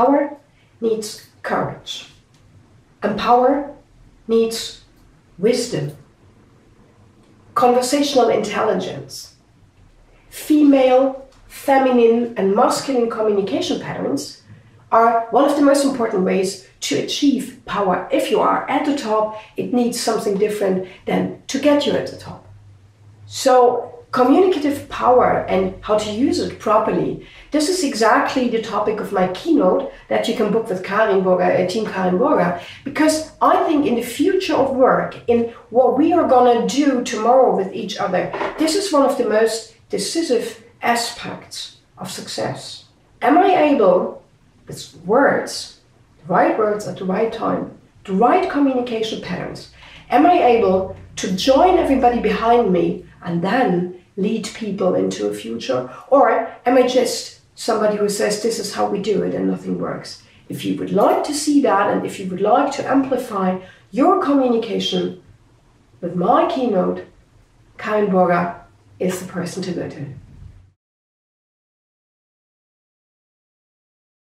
Power needs courage, and power needs wisdom, conversational intelligence, female, feminine, and masculine communication patterns are one of the most important ways to achieve power. If you are at the top, it needs something different than to get you at the top. So communicative power and how to use it properly. This is exactly the topic of my keynote that you can book with Karin Burger, Team Karin Burger, because I think in the future of work, in what we are gonna do tomorrow with each other, this is one of the most decisive aspects of success. Am I able, with words, the right words at the right time, the right communication patterns, am I able to join everybody behind me and then lead people into a future? Or am I just somebody who says, this is how we do it and nothing works? If you would like to see that, and if you would like to amplify your communication with my keynote, Karin Burger is the person to go to.